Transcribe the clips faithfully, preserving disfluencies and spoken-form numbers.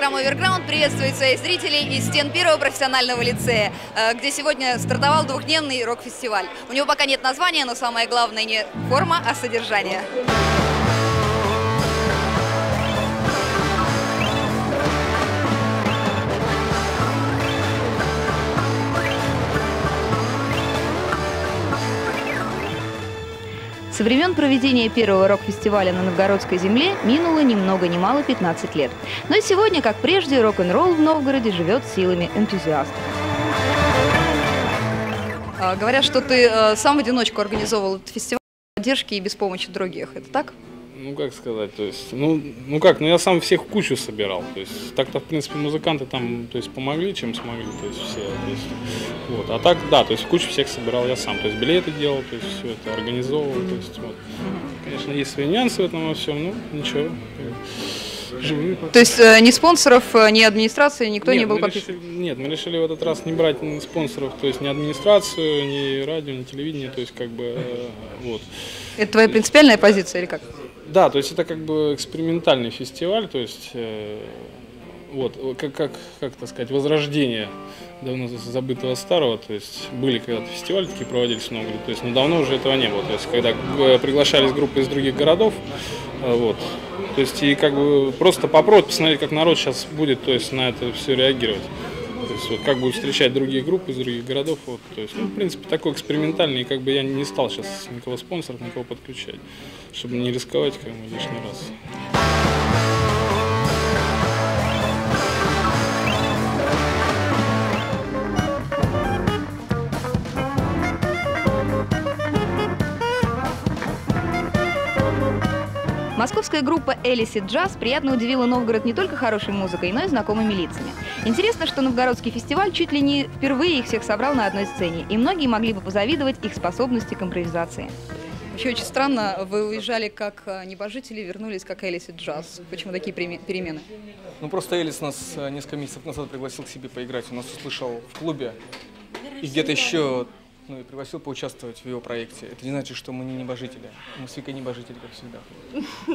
Программа «Оверграунд» приветствует своих зрителей из стен первого профессионального лицея, где сегодня стартовал двухдневный рок-фестиваль. У него пока нет названия, но самое главное не форма, а содержание. Со времен проведения первого рок-фестиваля на новгородской земле минуло ни много ни мало пятнадцать лет. Но и сегодня, как прежде, рок-н-ролл в Новгороде живет силами энтузиастов. А, говорят, что ты э, сам в одиночку организовал этот фестиваль без поддержки и без помощи других. Это так? Ну, как сказать, то есть, ну, ну как, ну я сам всех в кучу собирал, то есть, так-то, в принципе, музыканты там, то есть, помогли, чем смогли, то есть, все, то есть, вот, а так, да, то есть, кучу всех собирал я сам, то есть, билеты делал, то есть, все это организовывал, то есть, вот, конечно, есть свои нюансы в этом во всем, но ничего, живые. То есть, ни спонсоров, ни администрации, никто нет, не был подписан? Нет, мы решили в этот раз не брать спонсоров, то есть, ни администрацию, ни радио, ни телевидение, то есть, как бы, вот. Это твоя принципиальная позиция или как? Да, то есть это как бы экспериментальный фестиваль, то есть, э, вот, как, как, как, так сказать, возрождение давно забытого старого, то есть были когда-то фестивали такие проводились в Новгороде, то есть, но давно уже этого не было, то есть когда приглашались группы из других городов, э, вот, то есть и как бы просто попробовать посмотреть, как народ сейчас будет, то есть на это все реагировать. То есть, вот, как будут встречать другие группы из других городов. Вот, то есть, ну, в принципе, такой экспериментальный, как бы я не стал сейчас никого спонсоров, никого подключать, чтобы не рисковать как бы, лишний раз. Московская группа «Alissid Jazz» приятно удивила Новгород не только хорошей музыкой, но и знакомыми лицами. Интересно, что новгородский фестиваль чуть ли не впервые их всех собрал на одной сцене, и многие могли бы позавидовать их способности к импровизации. Вообще очень странно, вы уезжали как небожители, вернулись как Alissid Jazz. Почему такие перемены? Ну просто Элис нас несколько месяцев назад пригласил к себе поиграть, он нас услышал в клубе и где-то еще... Ну, и пригласил поучаствовать в его проекте. Это не значит, что мы не небожители. Мы свика небожители, как всегда.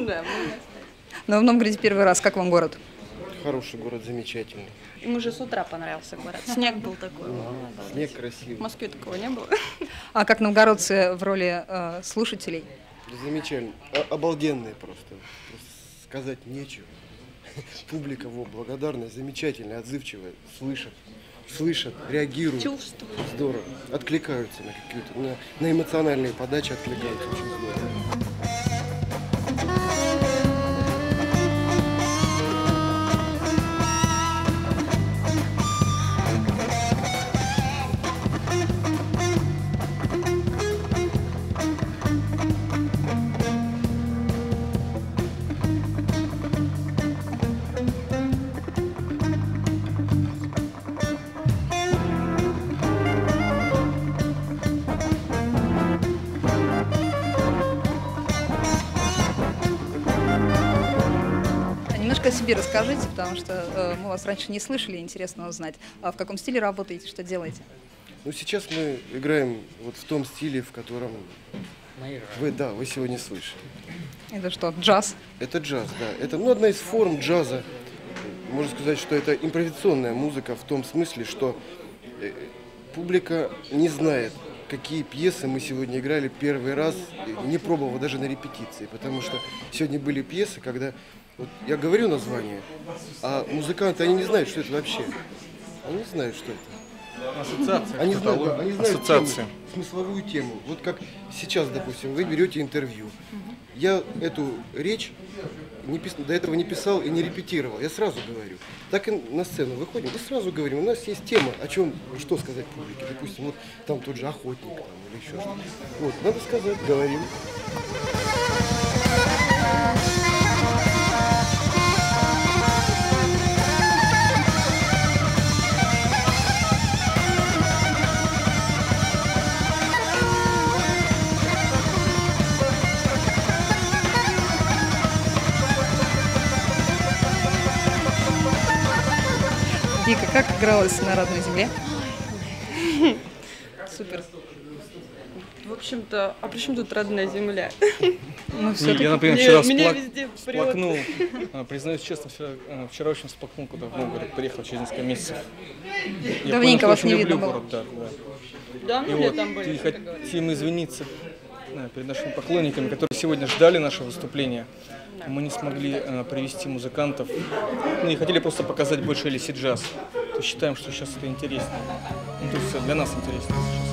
Да, но в Новгороде первый раз. Как вам город? Хороший город, замечательный. Им уже с утра понравился город. Снег был такой. Снег красивый. В Москве такого не было. А как новгородцы в роли слушателей? Замечательно. Обалденные просто. Сказать нечего. Публика его благодарная, замечательная, отзывчивая, слышит. Слышат, реагируют, чувствуют. Здорово, откликаются на какие-то, на, на эмоциональные подачи откликаются. Очень здорово. О себе расскажите, потому что э, мы вас раньше не слышали, интересно узнать, а в каком стиле работаете, что делаете? Ну, сейчас мы играем вот в том стиле, в котором вы, да, вы сегодня слышали. Это что, джаз? Это джаз, да. Это ну, одна из форм джаза. Можно сказать, что это импровизационная музыка в том смысле, что э, публика не знает, какие пьесы мы сегодня играли первый раз, не пробовал даже на репетиции, потому что сегодня были пьесы, когда... Вот я говорю название, а музыканты, они не знают, что это вообще. Они не знают, что это. Ассоциация. Они знают, они знают ассоциация. Тему, смысловую тему. Вот как сейчас, допустим, вы берете интервью. Я эту речь не пис... до этого не писал и не репетировал. Я сразу говорю. Так и на сцену выходим и сразу говорим. У нас есть тема, о чем, что сказать публике. Допустим, вот там тот же охотник там, или еще что-то. Вот, надо сказать, говорим. Вика, как игралась на родной земле? супер. В общем-то, а при чем тут родная земля? Ну, я, например, вчера всплакнул, признаюсь честно, вчера очень всплакнул, когда в Новгород приехал через несколько месяцев. Давненько вас не видно было. Да, мы где там были. И хотим извиниться перед нашими поклонниками, которые сегодня ждали наше выступление. Мы не смогли привести музыкантов, мы не хотели просто показать больше Alissid Jazz. Считаем, что сейчас это интересно. Ну, то есть для нас интересно сейчас.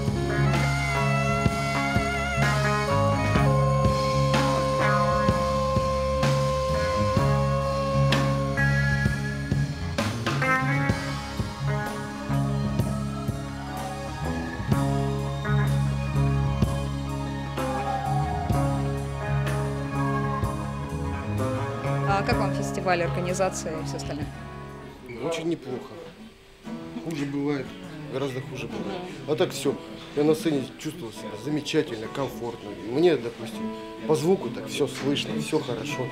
Как вам фестиваль, организация и все остальное? Очень неплохо. Хуже бывает, гораздо хуже бывает. А так все. Я на сцене чувствовал себя замечательно, комфортно. Мне, допустим, по звуку так все слышно, все хорошо.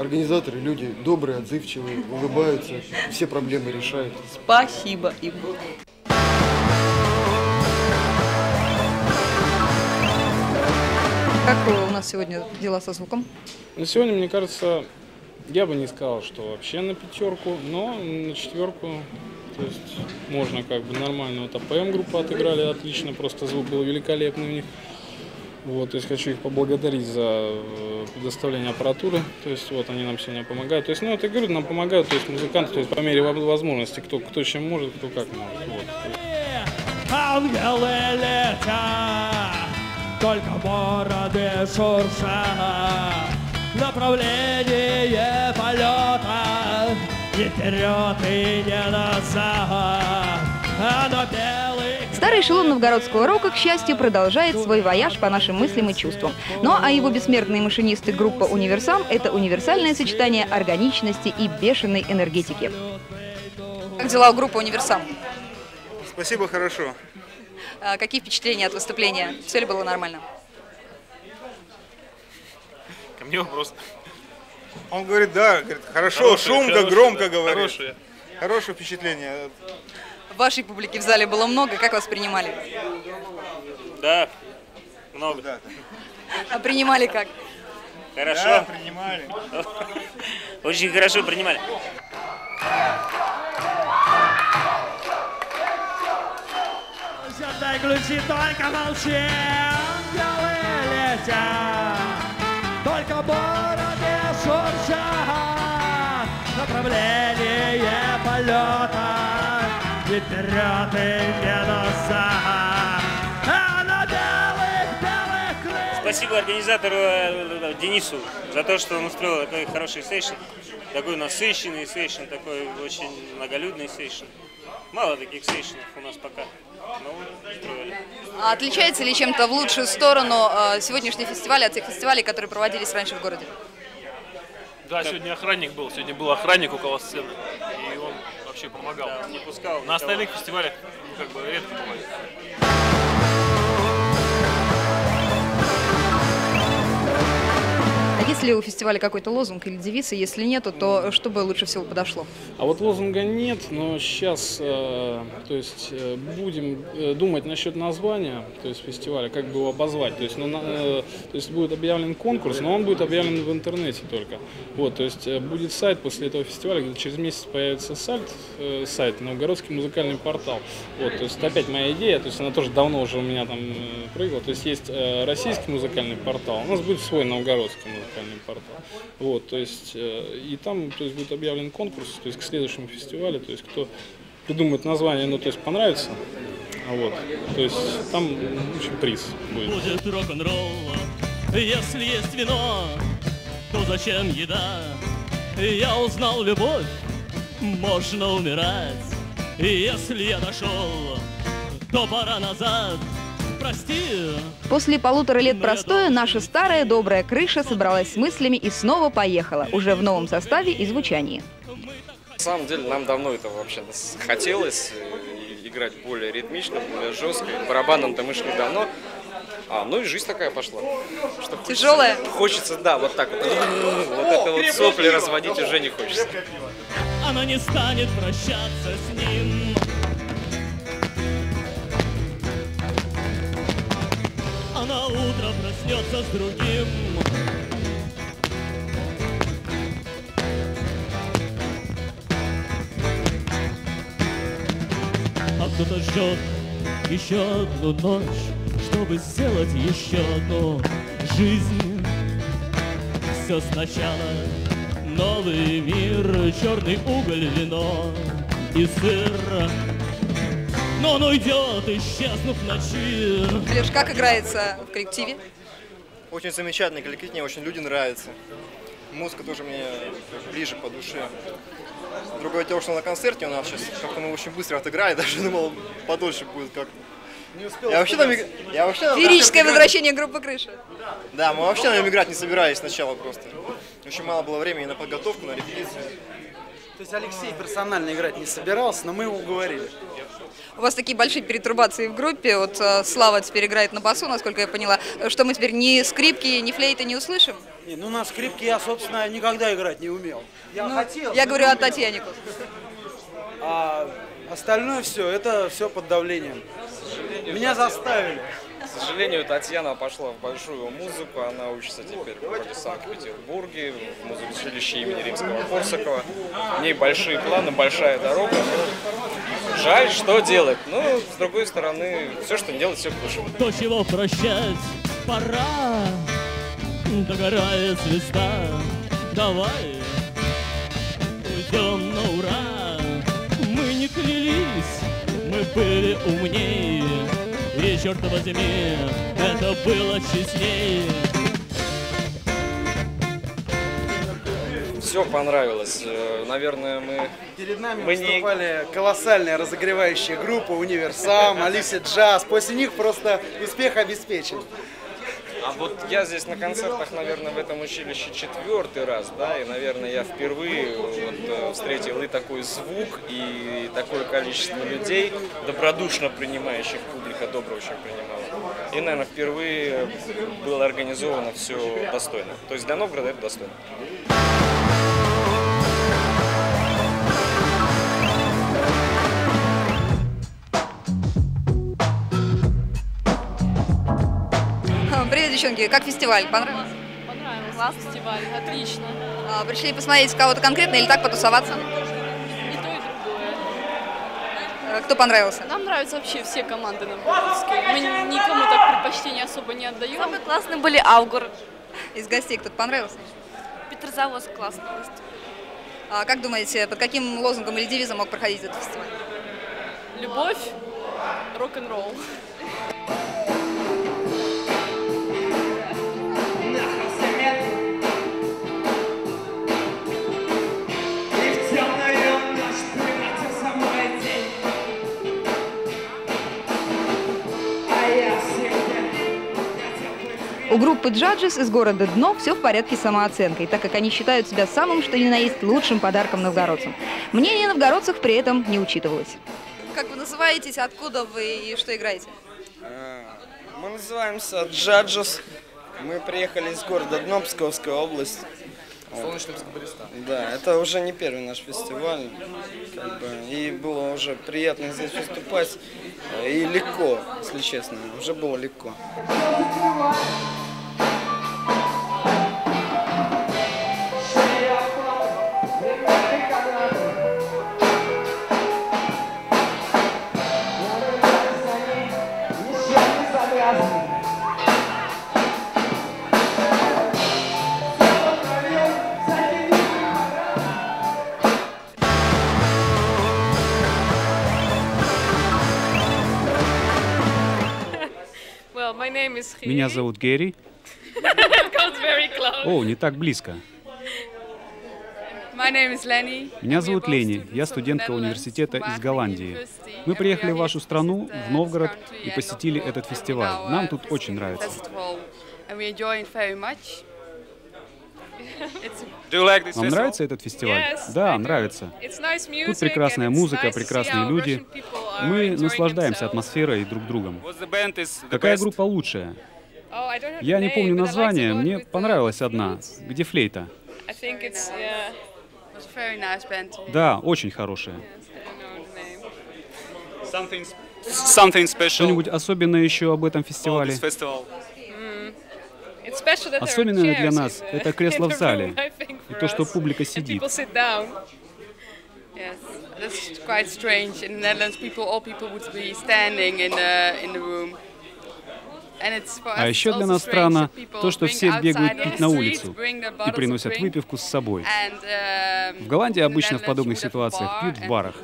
Организаторы, люди добрые, отзывчивые, улыбаются, все проблемы решают. Спасибо им. Как у нас сегодня дела со звуком? Ну, сегодня, мне кажется, я бы не сказал, что вообще на пятерку, но на четверку, то есть можно как бы нормально. Вот АПМ группа отыграли отлично, просто звук был великолепный у них. Вот, то есть хочу их поблагодарить за предоставление аппаратуры, то есть вот они нам сегодня помогают. То есть, ну, вот я говорю, нам помогают, то есть музыканты, то есть по мере возможности, кто, кто чем может, кто как может. Вот. Ангелы летят, только бороды шуршат. Направление полета не вперед и не назад. Оно белый... Старый эшелон новгородского рока, к счастью, продолжает свой вояж по нашим мыслям и чувствам. Ну а его бессмертные машинисты группа «Универсам» — это универсальное сочетание органичности и бешеной энергетики. Как дела у группы «Универсам»? Спасибо, хорошо. А какие впечатления от выступления? Все ли было нормально? Мне вопрос. Он говорит, да, говорит, хорошо, хорошие, шумко, хорошие, громко, да, говорит. Хорошие. Хорошее впечатление. Вашей публики в зале было много, как вас принимали? Да, много. Да. А принимали как? Хорошо. Да, принимали. Очень хорошо принимали. Дай ключи, только молчи, только бороды шуршат, направление полета, и вперед и не назад. А на белых-белых крыльях... Спасибо организатору Денису за то, что он устроил такой хороший сейшн, такой насыщенный сейшн, такой очень многолюдный сейшн. Мало таких сейшнов у нас пока. А отличается ли чем-то в лучшую сторону э, сегодняшний фестиваль от тех фестивалей, которые проводились раньше в городе? Да, так. Сегодня охранник был, сегодня был охранник у кого сцены, и он вообще помогал. Да, он не пускал. На остальных фестивалях как бы редко бывает. Есть ли у фестиваля какой-то лозунг или девиз, если нету, то что бы лучше всего подошло? А вот лозунга нет, но сейчас, э, то есть, э, будем думать насчет названия, то есть фестиваля, как бы его обозвать. То есть, ну, на, э, то есть будет объявлен конкурс, но он будет объявлен в интернете только. Вот, то есть э, будет сайт после этого фестиваля, где через месяц появится сайт, э, сайт Новгородский музыкальный портал. Вот, то есть опять моя идея, то есть она тоже давно уже у меня там э, прыгала. То есть есть э, российский музыкальный портал, у нас будет свой новгородский музыкальный. Вот, то есть, и там, то есть, будет объявлен конкурс, то есть к следующему фестивалю, то есть кто придумает название, ну, то есть понравится, вот, то есть там, в общем, приз будет. Будет рок-н-ролл, если есть вино, то зачем еда? Я узнал любовь, можно умирать, если я дошел, то пора назад. После полутора лет простоя наша старая добрая крыша собралась с мыслями и снова поехала, уже в новом составе и звучании. На самом деле нам давно это вообще хотелось, играть более ритмично, более жестко, барабаном-то мы шли давно, а, ну и жизнь такая пошла. Что тяжелая? Хочется, хочется, да, вот так вот, вот это вот сопли разводить уже не хочется. Она не станет прощаться с ним. на утро проснется с другим. А кто-то ждет еще одну ночь, чтобы сделать еще одну жизнь. Все сначала новый мир, черный уголь, вино и сыр. Но он уйдет, исчезнув в ночи. Леш, как играется в коллективе? Очень замечательный коллектив, мне очень люди нравятся. Музыка тоже мне ближе по душе. Другое дело, что на концерте у нас сейчас как-то мы очень быстро отыграли, даже думал, подольше будет как-то. Я вообще там, я вообще феерическое возвращение группы Крыша. Да, мы вообще на нем играть не собирались сначала просто. Очень мало было времени на подготовку, на репетицию. То есть Алексей персонально играть не собирался, но мы его уговорили. У вас такие большие перетрубации в группе. Вот Слава теперь играет на басу, насколько я поняла. Что мы теперь ни скрипки, ни флейты не услышим? Не, ну на скрипке я, собственно, никогда играть не умел. Я ну, хотел. Я говорю о Татьяне. А остальное все, это все под давлением. Меня заставили. К сожалению, Татьяна пошла в большую музыку, она учится теперь в Санкт-Петербурге, в музык-училище имени Римского-Корсакова. У ней большие планы, большая дорога. Жаль, что делать, но, с другой стороны, все, что не делать, все к лучшему. То, чего прощать пора, догорает звезда, давай уйдем на ура. Мы не клялись, мы были умнее. И, черт возьми, это было честнее. Все понравилось. Наверное, мы... Перед нами мы выступали не... колоссальная разогревающая группа Универсам, Alissid Jazz. После них просто успех обеспечен. А вот я здесь на концертах, наверное, в этом училище четвертый раз, да, и, наверное, я впервые вот встретил и такой звук, и такое количество людей, добродушно принимающих, публика добро очень принимала. И, наверное, впервые было организовано все достойно. То есть для Новгорода это достойно. Привет, девчонки, как фестиваль? Понравилось? Понравилось. Класс. Фестиваль, отлично. А, пришли посмотреть кого-то конкретно или так потусоваться? И то, и другое. Кто понравился? Нам нравятся вообще все команды новгородские. Мы никому так предпочтение особо не отдаем. Самые классные были Авгур. Из гостей кто-то понравился? Петрозаводск классный выступ. А, как думаете, под каким лозунгом или девизом мог проходить этот фестиваль? Любовь, рок-н-ролл. У группы «Джаджес» из города Дно все в порядке с самооценкой, так как они считают себя самым, что ни на есть, лучшим подарком новгородцам. Мнение новгородцев при этом не учитывалось. Как вы называетесь, откуда вы и что играете? Мы называемся «Джаджес». Мы приехали из города Дно, Псковская область. Да, это уже не первый наш фестиваль. Как бы, и было уже приятно здесь выступать. И легко, если честно, уже было легко. Меня зовут Герри. О, не так близко. Меня зовут Ленни. Я студентка университета из Голландии. Мы приехали в вашу страну, в Новгород, и посетили этот фестиваль. Нам тут очень нравится. Вам нравится этот фестиваль? Да, нравится. Тут прекрасная музыка, прекрасные люди. Мы наслаждаемся атмосферой и друг другом. Какая группа лучшая? Я не помню название, мне понравилась одна, где флейта. Да, очень хорошая. Что-нибудь особенное еще об этом фестивале? Особенно для нас это кресло в зале и то, что публика сидит. А еще для нас странно то, что все бегают пить на улицу и приносят выпивку с собой. В Голландии обычно в подобных ситуациях пьют в барах.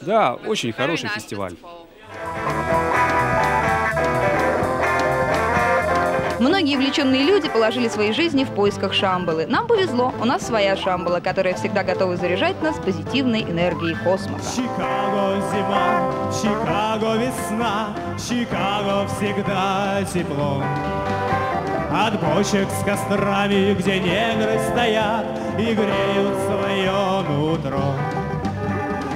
Да, очень хороший фестиваль. Многие влеченные люди положили свои жизни в поисках шамбалы. Нам повезло, у нас своя шамбала, которая всегда готова заряжать нас позитивной энергией космоса. Чикаго зима, Чикаго весна, Чикаго всегда тепло. От бочек с кострами, где негры стоят и греют свое нутро.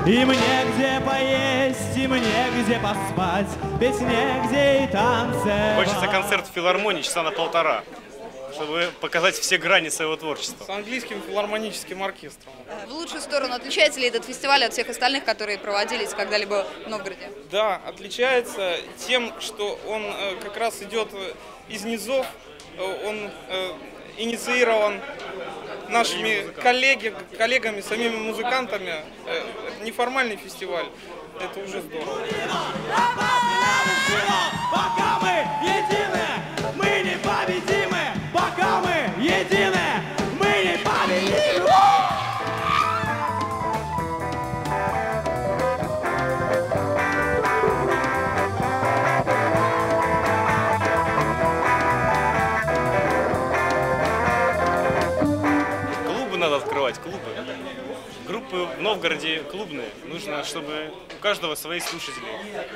И мне где поесть, и мне где поспать, ведь негде и танцевать. Хочется концерт в филармонии часа на полтора, чтобы показать все грани своего творчества. С английским филармоническим оркестром. В лучшую сторону отличается ли этот фестиваль от всех остальных, которые проводились когда-либо в Новгороде? Да, отличается тем, что он как раз идет из низов, он инициирован нашими коллеги, коллегами, самими музыкантами. Это неформальный фестиваль, это уже здорово. Пока мы едины, мы непобедимы, пока мы едины, мы непобедимы. Группы в Новгороде клубные, нужно, чтобы у каждого свои слушатели.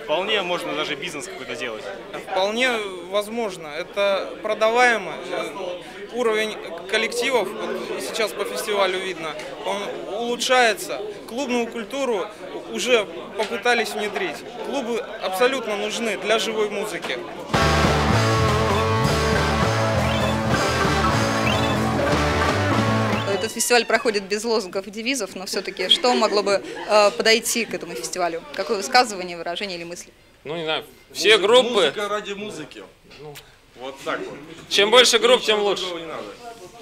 Вполне можно даже бизнес какой-то делать. Вполне возможно, это продаваемо. Уровень коллективов, вот сейчас по фестивалю видно, он улучшается. Клубную культуру уже попытались внедрить. Клубы абсолютно нужны для живой музыки. Этот фестиваль проходит без лозунгов и девизов, но все-таки что могло бы э, подойти к этому фестивалю? Какое высказывание, выражение или мысль? Ну, не знаю. Все Музы, группы... Музыка ради музыки. Ну, вот так вот. Чем больше групп, тем лучше.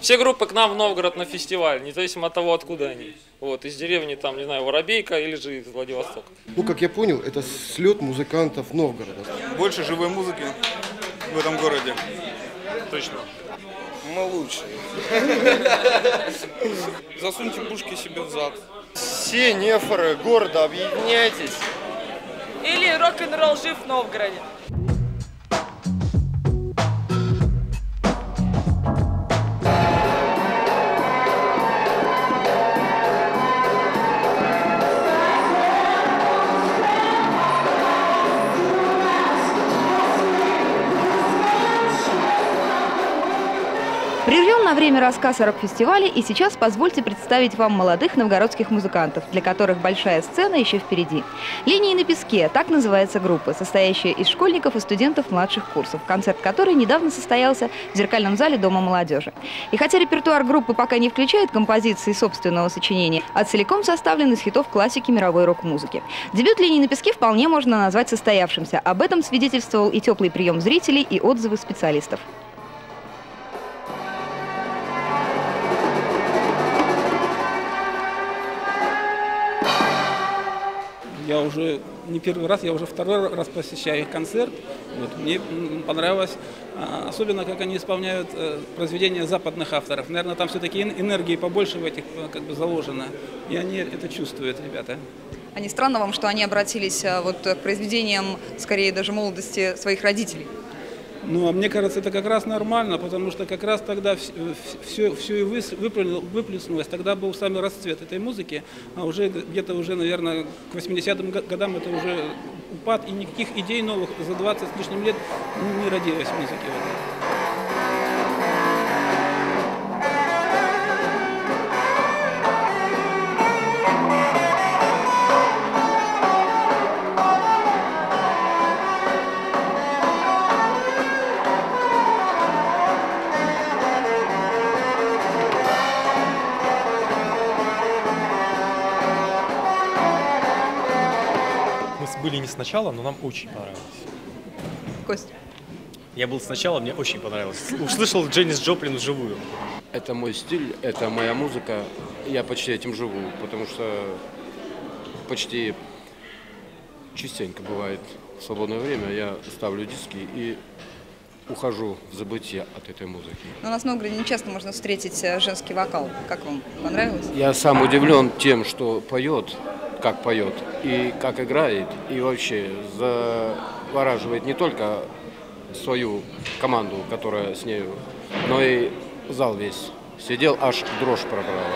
Все группы к нам в Новгород на фестиваль, независимо от того, откуда они. Вот, из деревни, там, не знаю, Воробейка или же из Владивостока. Ну, как я понял, это слет музыкантов Новгорода. Больше живой музыки в этом городе. Точно. Мы лучше. Засуньте пушки себе в зад. Все нефоры города, объединяйтесь. Или рок-н-ролл жив в Новгороде. На время рассказ о рок-фестивале, и сейчас позвольте представить вам молодых новгородских музыкантов, для которых большая сцена еще впереди. «Линии на песке» — так называется группа, состоящая из школьников и студентов младших курсов, концерт которой недавно состоялся в зеркальном зале Дома молодежи. И хотя репертуар группы пока не включает композиции собственного сочинения, а целиком составлен из хитов классики мировой рок-музыки. Дебют «Линии на песке» вполне можно назвать состоявшимся. Об этом свидетельствовал и теплый прием зрителей, и отзывы специалистов. Я уже не первый раз, я уже второй раз посещаю их концерт. Вот, мне понравилось, особенно как они исполняют произведения западных авторов. Наверное, там все-таки энергии побольше в этих как бы заложено. И они это чувствуют, ребята. А не странно вам, что они обратились вот к произведениям, скорее даже молодости своих родителей? Ну, а мне кажется, это как раз нормально, потому что как раз тогда все, все и выплеснулось, тогда был самый расцвет этой музыки, а уже где-то уже, наверное, к восьмидесятым годам это уже упад, и никаких идей новых за двадцать с лишним лет не родилось в музыке. Были не сначала, но нам очень понравилось. Кость. Я был сначала, мне очень понравилось. Услышал Дженнис Джоплин вживую. Это мой стиль, это моя музыка. Я почти этим живу, потому что почти частенько бывает в свободное время. Я ставлю диски и ухожу в забытие от этой музыки. Но у нас в Новгороде нечасто можно встретить женский вокал. Как вам? Понравилось? Я сам удивлен тем, что поет, как поет, и как играет, и вообще завораживает не только свою команду, которая с нею, но и зал весь. Сидел, аж дрожь пробрала.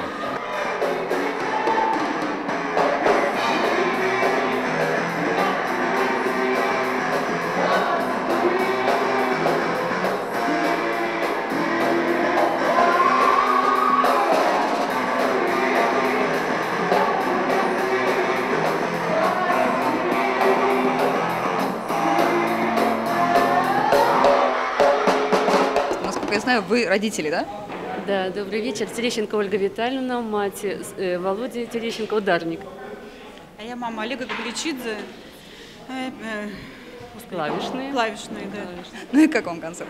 Вы родители, да? Да, добрый вечер. Терещенко Ольга Витальевна, мать э, Володи Терещенко, ударник. А я мама Олега Павличидзе, э, э, клавишные. Клавишные, да. Клавишные. Ну и как вам концерт?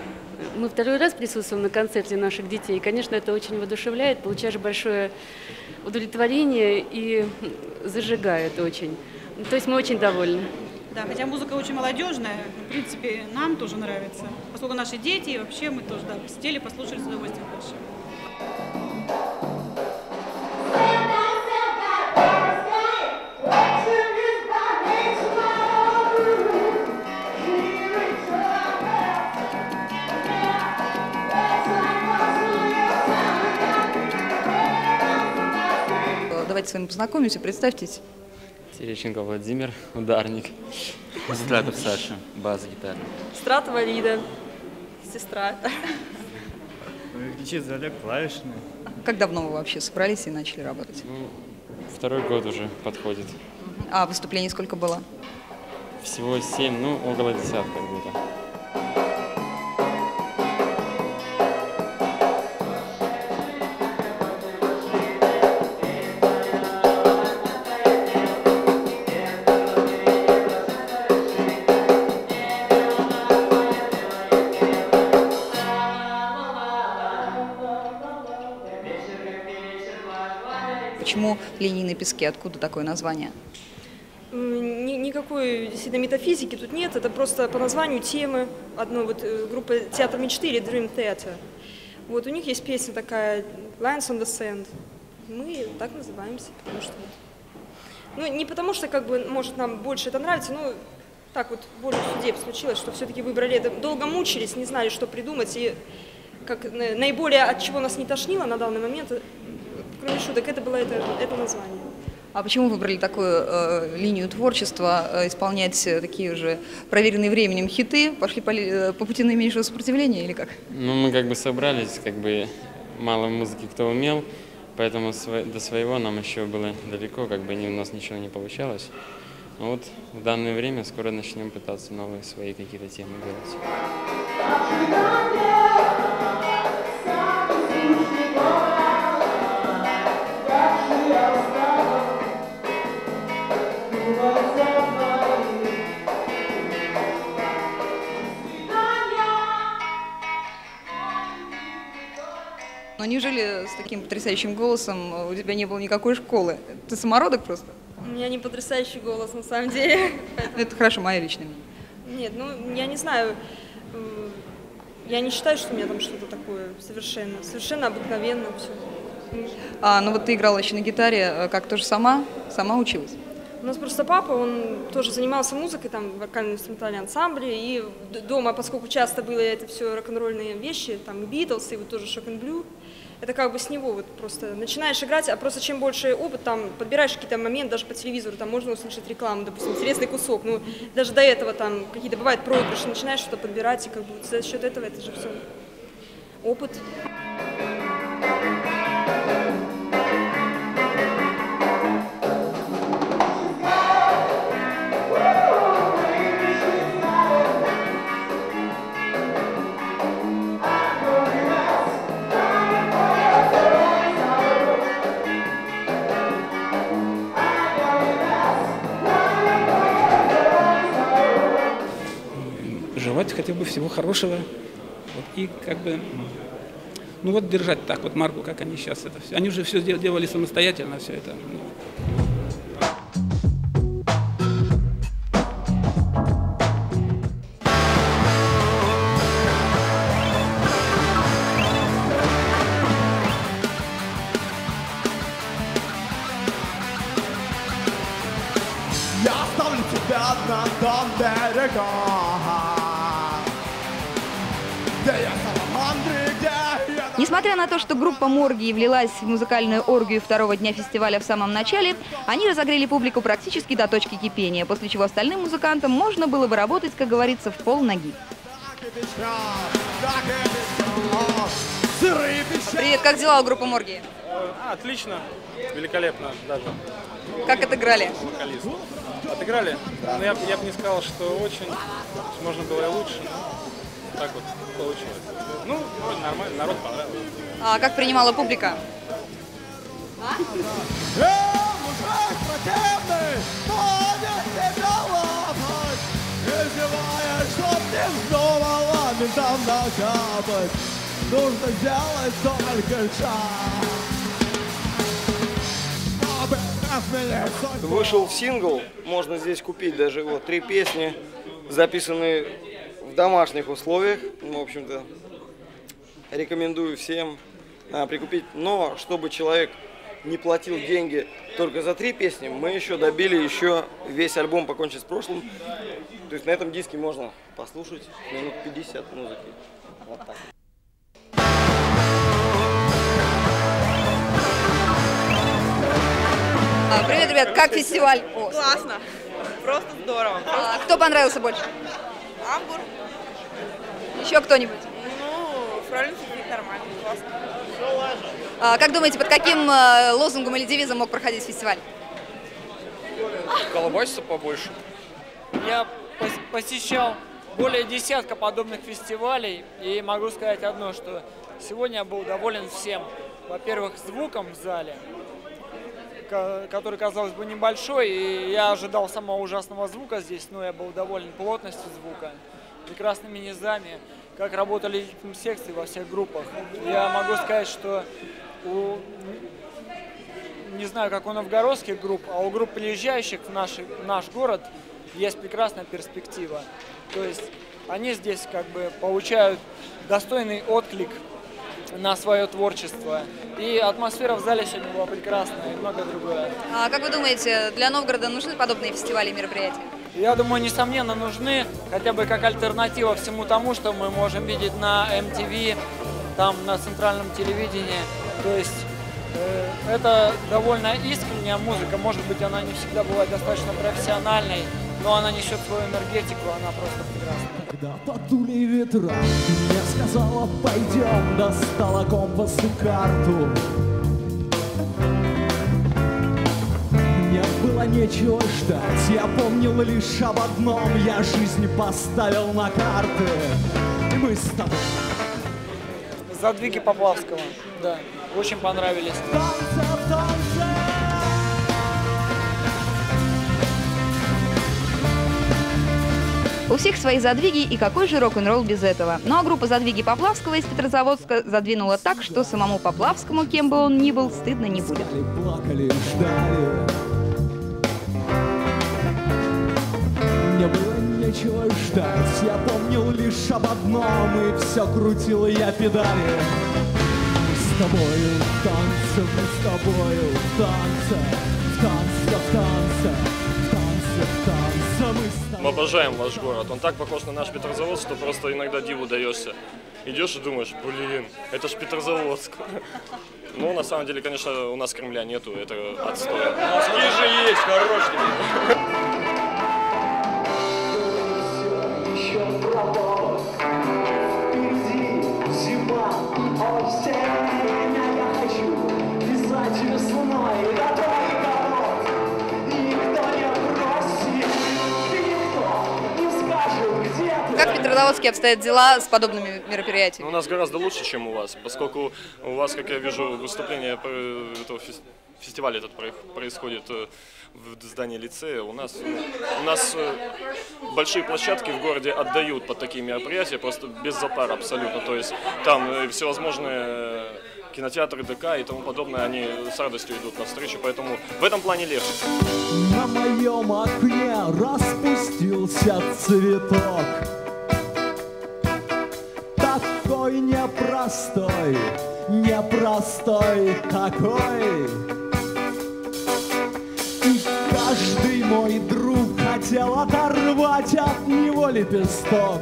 Мы второй раз присутствуем на концерте наших детей. И, конечно, это очень воодушевляет, получаешь большое удовлетворение и зажигает очень. То есть мы очень довольны. Да, хотя музыка очень молодежная, но, в принципе, нам тоже нравится. Поскольку наши дети, и вообще мы тоже, да, посидели, послушали с удовольствием больше. Давайте с вами познакомимся, представьтесь. Терещенко Владимир, ударник. Zlatov Saša, бас-гитара. Стратова Лида, сестра. Кричит Олег, клавишный. Как давно вы вообще собрались и начали работать? Ну, второй год уже подходит. А выступлений сколько было? Всего семь, ну около десятка где-то. Почему «Линии на песке»? Откуда такое название? Никакой действительно метафизики тут нет. Это просто по названию темы одной вот группы «Театр мечты» или «Dream Theater». Вот у них есть песня такая «Lions on the Sand». Мы так называемся, потому что... Ну, не потому что, как бы, может, нам больше это нравится, но так вот больше судеб случилось, что все-таки выбрали это. Долго мучились, не знали, что придумать. И как наиболее, от чего нас не тошнило на данный момент... Кроме шуток, это было это, это название. А почему выбрали такую э, линию творчества, э, исполнять такие уже проверенные временем хиты? Пошли по, э, по пути наименьшего сопротивления или как? Ну, мы как бы собрались, как бы мало музыки кто умел, поэтому св до своего нам еще было далеко, как бы у нас ничего не получалось. Но вот в данное время скоро начнем пытаться новые свои какие-то темы делать. Но неужели с таким потрясающим голосом у тебя не было никакой школы? Ты самородок просто? У меня не потрясающий голос, на самом деле. Это хорошо, моя личная мнение. Нет, ну, я не знаю. Я не считаю, что у меня там что-то такое совершенно. Совершенно обыкновенно все. А, ну вот ты играла еще на гитаре, как тоже сама? Сама училась? У нас просто папа, он тоже занимался музыкой, там, вокально-инструментальные ансамбли, и дома, поскольку часто было это все рок-н-ролльные вещи, там, и Битлз, и вот тоже Shock and Blue, это как бы с него вот просто начинаешь играть, а просто чем больше опыт, там, подбираешь какие-то моменты, даже по телевизору, там, можно услышать рекламу, допустим, интересный кусок, ну, даже до этого, там, какие-то бывают проигрыши, начинаешь что-то подбирать, и как бы за счет этого это же все опыт. желать хотя бы всего хорошего. Вот, и как бы, ну вот держать так вот марку, как они сейчас это все. Они уже все делали самостоятельно, все это. Несмотря на то, что группа Моргии влилась в музыкальную оргию второго дня фестиваля в самом начале, они разогрели публику практически до точки кипения, после чего остальным музыкантам можно было бы работать, как говорится, в полноги. Привет, как дела у группы Моргии? Отлично, великолепно даже. Как отыграли? Отыграли? Но я, я бы не сказал, что очень, можно было и лучше, но так вот получилось. Ну, вроде нормально, народ понравился. А как принимала публика? А? Вышел сингл, можно здесь купить даже вот три песни, записанные в домашних условиях. В общем-то, рекомендую всем а, прикупить. Но чтобы человек не платил деньги только за три песни, мы еще добили еще весь альбом «Покончить с прошлым». То есть на этом диске можно послушать минут пятьдесят музыки. Вот так. Привет, ребят, как фестиваль? О, классно, просто здорово. А, кто понравился больше? Авгур. Еще кто-нибудь? Ну, правильно, нормально, классно. А, как думаете, под каким лозунгом или девизом мог проходить фестиваль? Колбасится побольше. Я посещал более десятка подобных фестивалей и могу сказать одно, что сегодня я был доволен всем. Во-первых, звуком в зале, который, казалось бы, небольшой, и я ожидал самого ужасного звука здесь, но я был доволен плотностью звука, прекрасными низами, как работали секции во всех группах. Я могу сказать, что у, не знаю, как у новгородских групп, а у групп, приезжающих в наш, в наш город, есть прекрасная перспектива. То есть они здесь как бы получают достойный отклик на свое творчество. И атмосфера в зале сегодня была прекрасная и многое другое. А как вы думаете, для Новгорода нужны подобные фестивали и мероприятия? Я думаю, несомненно, нужны, хотя бы как альтернатива всему тому, что мы можем видеть на эм ти ви, там на центральном телевидении. То есть э, это довольно искренняя музыка, может быть, она не всегда бывает достаточно профессиональной, но она несет свою энергетику, она просто прекрасна. Когда подули ветра, я сказала, пойдем, достала компас и карту. Мне было нечего ждать, я помнил лишь об одном, я жизнь поставил на карты. И мы с тобой. Задвиги Поплавского, да, очень понравились. Танцев, танцев! У всех свои задвиги, и какой же рок-н-ролл без этого? Ну а группа «Задвиги Поплавского» из Петрозаводска задвинула так, что самому Поплавскому, кем бы он ни был, стыдно не будет. Плакали, ждали. Мне было нечего ждать, я помнил лишь об одном, и все крутила я педали. Мы с тобою в танце, мы с тобою в танце, в танце, в танце, в танце, в танце, мы с тобой. Мы обожаем ваш город, он так похож на наш Петрозаводск, что просто иногда диву даешься. Идешь и думаешь, блин, это ж Петрозаводск. Ну, на самом деле, конечно, у нас Кремля нету, это отстой. Москвы же есть, хороший. Как в Петрозаводске обстоят дела с подобными мероприятиями? У нас гораздо лучше, чем у вас, поскольку у вас, как я вижу, выступление этого фестиваля этот происходит в здании лицея. У нас, у нас большие площадки в городе отдают под такие мероприятия, просто без запара абсолютно. То есть там всевозможные кинотеатры, ДК и тому подобное, они с радостью идут навстречу, поэтому в этом плане легче. На моем окне распустился цветок, такой непростой, непростой такой. И каждый мой друг хотел оторвать от него лепесток.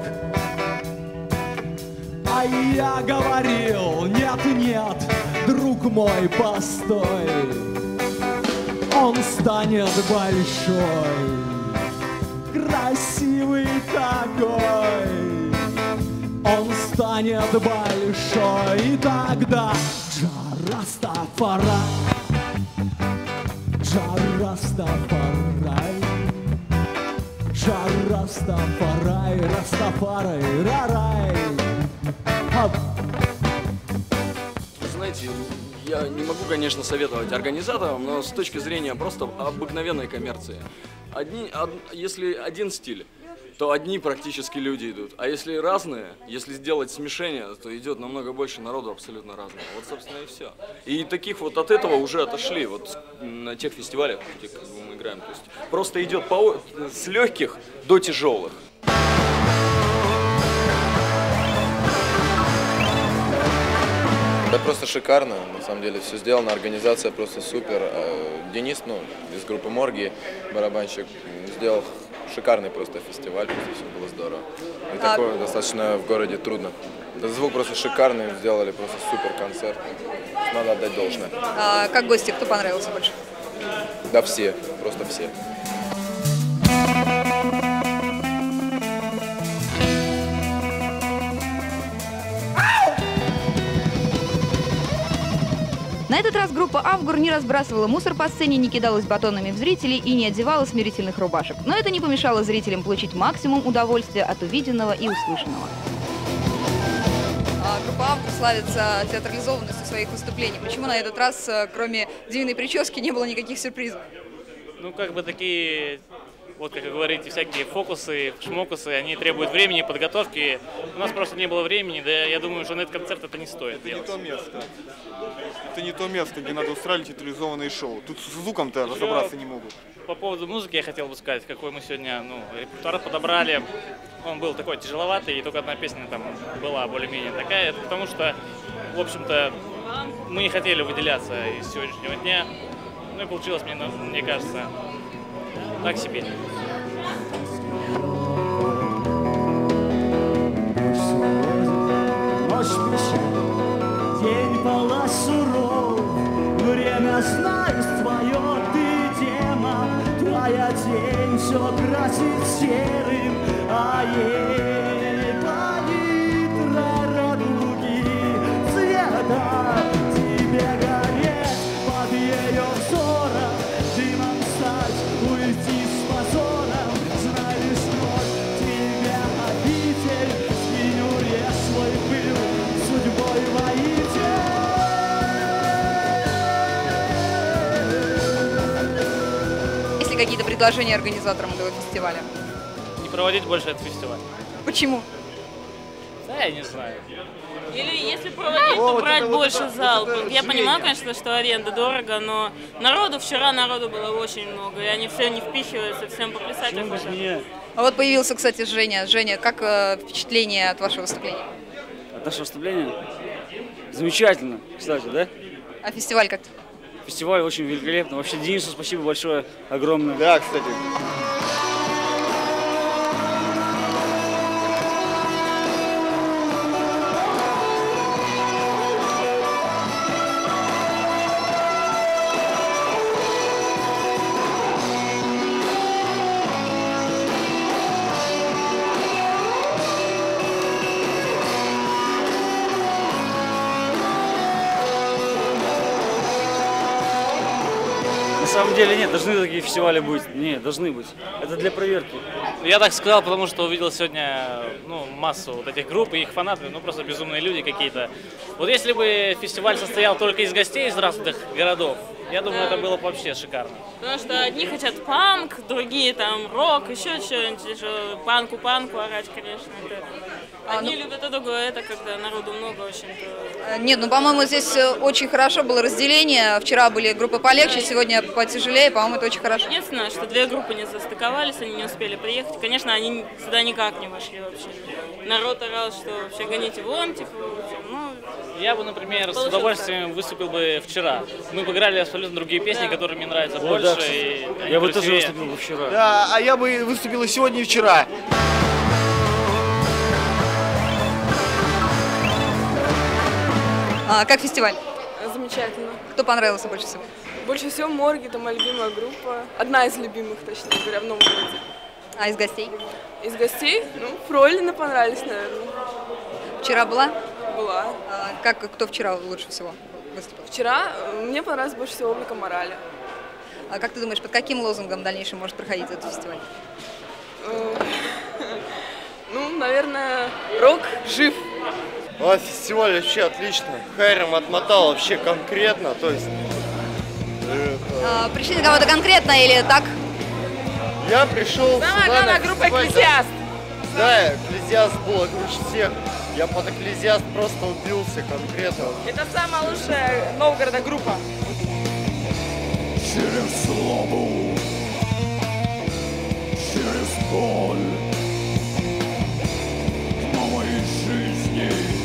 А я говорил: нет, нет, друг мой, постой, он станет большой, красивый такой, он станет большой, и тогда Растафарай, Растафарай, Растафарай, Растафарай, рарай. Вы знаете, я не могу, конечно, советовать организаторам, но с точки зрения просто обыкновенной коммерции. Одни, од, если один стиль, то одни практически люди идут, а если разные, если сделать смешение, то идет намного больше народу абсолютно разного. Вот, собственно, и все. И таких вот от этого уже отошли, вот на тех фестивалях, где как бы мы играем. То есть просто идет по, с легких до тяжелых. Да просто шикарно, на самом деле все сделано, организация просто супер. Денис, ну, из группы Моргии, барабанщик, сделал шикарный просто фестиваль, просто все было здорово. И а... такое достаточно в городе трудно. Звук просто шикарный, сделали просто супер концерт, надо отдать должное. А как гости, кто понравился больше? Да все, просто все. На этот раз группа «Авгур» не разбрасывала мусор по сцене, не кидалась батонами в зрителей и не одевала смирительных рубашек. Но это не помешало зрителям получить максимум удовольствия от увиденного и услышанного. Группа «Авгур» славится театрализованностью своих выступлений. Почему на этот раз, кроме дивной прически, не было никаких сюрпризов? Ну, как бы такие, вот как вы говорите, всякие фокусы, шмокусы, они требуют времени, подготовки. У нас просто не было времени, да я думаю, что на этот концерт это не стоит это делать. Не то место. Это не то место, где надо устраивать театрализованные шоу. Тут с звуком-то разобраться не могут. По поводу музыки я хотел бы сказать, какой мы сегодня ну, репертуар подобрали. Он был такой тяжеловатый, и только одна песня там была более-менее такая. Это потому что, в общем-то, мы не хотели выделяться из сегодняшнего дня. Ну и получилось, мне, мне кажется, так себе. День пала суров, время знает твое, ты тема, твоя тень все красит серым, а ей палитра радуги цвета. Тебе гореть под ее взором, дымом стать, уйти с позором, знаешь, ночь тебя обитель, скиню я свой пыл судьбой моей. Какие-то предложения организаторам этого фестиваля? Не проводить больше этот фестиваль. Почему? Да, я не знаю. Или если проводить, то вот брать больше вот, зал. Вот я понимаю, конечно, что аренда дорого, но народу вчера народу было очень много, и они все не впихиваются, всем поплясать охота. А вот появился, кстати, Женя. Женя, как э, впечатление от вашего выступления? От нашего выступления? Замечательно, кстати, да? А фестиваль как-то? Фестиваль очень великолепно. Вообще, Денису спасибо большое, огромное. Да, кстати. На самом деле нет, должны такие фестивали быть. Не, должны быть. Это для проверки. Я так сказал, потому что увидел сегодня ну, массу вот этих групп и их фанатов, ну просто безумные люди какие-то. Вот если бы фестиваль состоял только из гостей из разных городов, я думаю, да. Это было бы вообще шикарно. Потому что одни хотят панк, другие там рок, еще что-нибудь, панку-панку орать, конечно. Это... Одни а, ну... любят это, другое, это когда народу много очень-то. Нет, ну, по-моему, здесь очень хорошо было разделение. Вчера были группы полегче, да, сегодня потяжелее, по-моему, это очень хорошо. Единственное, что две группы не застыковались, они не успели приехать. Конечно, они сюда никак не вошли вообще. Народ орал, что вообще гоните вон, типа, ну... Я бы, например, с удовольствием выступил бы вчера. Мы бы играли абсолютно другие песни, да, которые мне нравятся О, больше. Да, и, я и бы красивее. Тоже выступил бы вчера. Да, а я бы выступил и сегодня, и вчера. А, как фестиваль? Замечательно. Кто понравился больше всего? Больше всего Моргии, это моя любимая группа. Одна из любимых, точно говоря, в Новгороде. А из гостей? Из гостей? Ну, Фролина понравились, наверное. Вчера была? Была. А, как, кто вчера лучше всего выступил? Вчера мне понравилось больше всего «Облако морали». А как ты думаешь, под каким лозунгом в дальнейшем может проходить этот фестиваль? Ну, наверное, «Рок жив». А фестиваль вообще отлично. Хайром отмотал вообще конкретно, то есть... А, пришли кого-то конкретно или так? Я пришел Самая сюда главная группа «Экклезиаст». Да, «Экклезиаст» было лучше всех. Я под «Экклезиаст» просто убился конкретно. Это самая лучшая Новгорода группа. Через слабу, через боль, к новой жизни.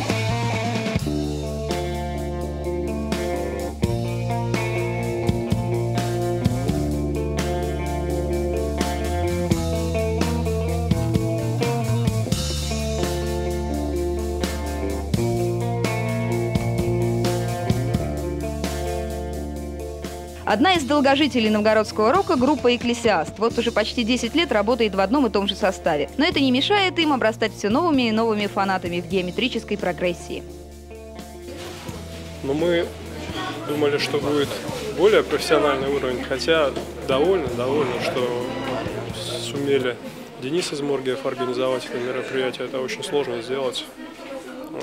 Одна из долгожителей новгородского рока – группа «Экклезиаст». Вот уже почти десять лет работает в одном и том же составе. Но это не мешает им обрастать все новыми и новыми фанатами в геометрической прогрессии. Но мы думали, что будет более профессиональный уровень, хотя довольны, довольны, что сумели Денис из Моргиев организовать это мероприятие. Это очень сложно сделать.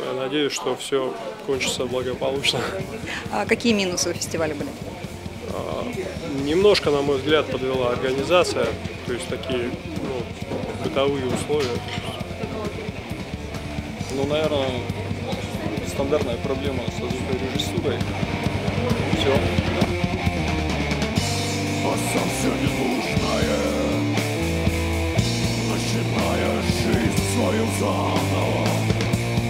Я надеюсь, что все кончится благополучно. А какие минусы у фестиваля были? Немножко, на мой взгляд, подвела организация, то есть такие ну, бытовые условия. Ну, наверное, стандартная проблема со звукорежиссурой. Все. А сам все ненужное, начинаешь жизнь свою заново,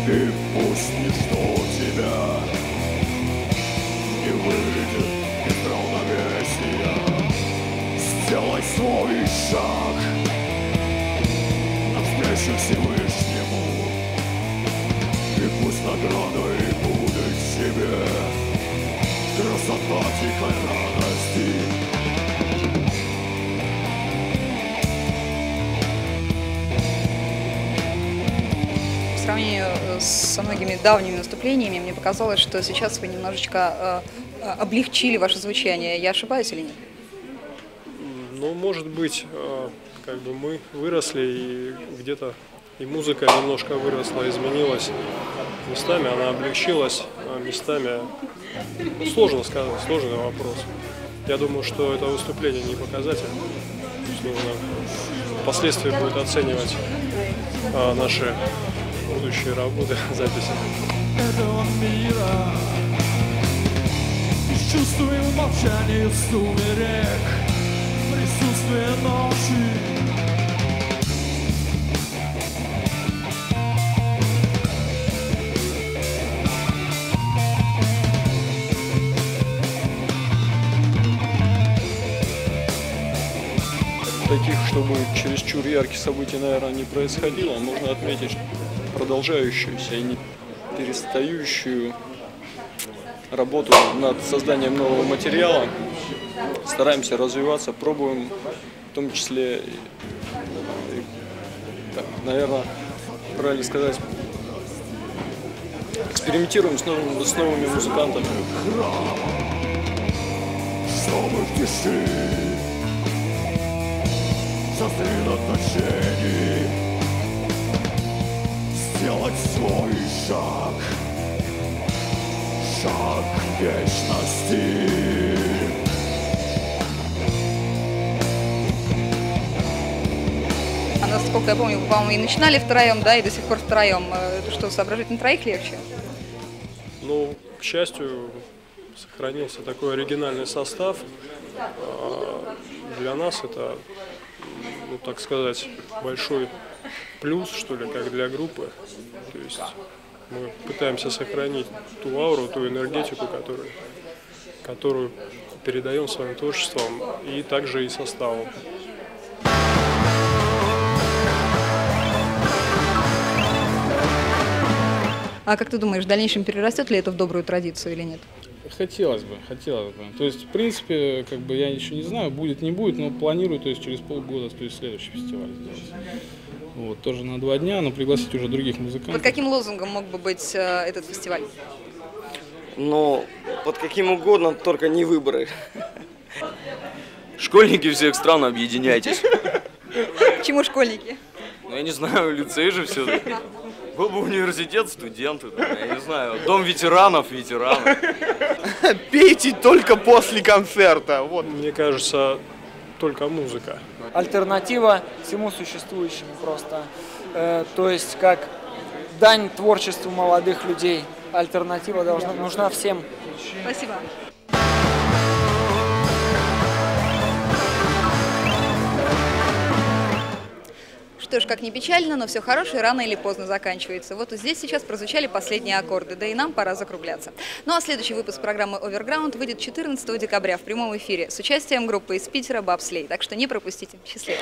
и пусть ничто тебя не выведет. Сделай свой шаг навстречу Всевышнему, и пусть наградой будет тебе красота тихой радости. В сравнении со многими давними наступлениями мне показалось, что сейчас вы немножечко э, облегчили ваше звучание. Я ошибаюсь или нет? Ну, может быть, э, как бы мы выросли, и где-то и музыка немножко выросла, изменилась. Местами она облегчилась, а местами... Ну, сложно сказать, сложный вопрос. Я думаю, что это выступление не показатель. Нужно впоследствии будет оценивать э, наши... будущие работы, записи. Этого мира и чувствуем молчание сумерек, присутствие ночи. Таких, чтобы чересчур ярких событий, наверное, не происходило, можно отметить продолжающуюся и не перестающую работу над созданием нового материала. Стараемся развиваться, пробуем, в том числе, так, наверное, правильно сказать, экспериментируем с новыми, с новыми музыкантами. сосредоточении сделать свой шаг, шаг вечности. А насколько я помню, вы, по-моему, и начинали втроем, да, и до сих пор втроем. Это что, соображать на троих легче? Ну, к счастью, сохранился такой оригинальный состав. Для нас это, ну, так сказать, большой плюс, что ли, как для группы. То есть мы пытаемся сохранить ту ауру, ту энергетику, которую, которую передаем своим творчеством и также и составом. А как ты думаешь, в дальнейшем перерастет ли это в добрую традицию или нет? Хотелось бы, хотелось бы. То есть, в принципе, как бы я еще не знаю, будет, не будет, но планирую, то есть через полгода, то есть следующий фестиваль сделать. Вот, тоже на два дня, но пригласить уже других музыкантов. Под каким лозунгом мог бы быть э, этот фестиваль? Ну, под каким угодно, только не выборы. Школьники всех стран, объединяйтесь. Почему школьники? Ну, я не знаю, лицей же все. Был бы университет, студенты, я не знаю, дом ветеранов, ветеранов. Пейте только после концерта. Вот. Мне кажется, только музыка. Альтернатива всему существующему просто. Э, то есть, как дань творчеству молодых людей. Альтернатива должна, нужна всем. Спасибо. Что ж, как ни печально, но все хорошее рано или поздно заканчивается. Вот здесь сейчас прозвучали последние аккорды, да и нам пора закругляться. Ну а следующий выпуск программы «Оверграунд» выйдет четырнадцатого декабря в прямом эфире с участием группы из Питера «Баб Слей». Так что не пропустите. Счастливо!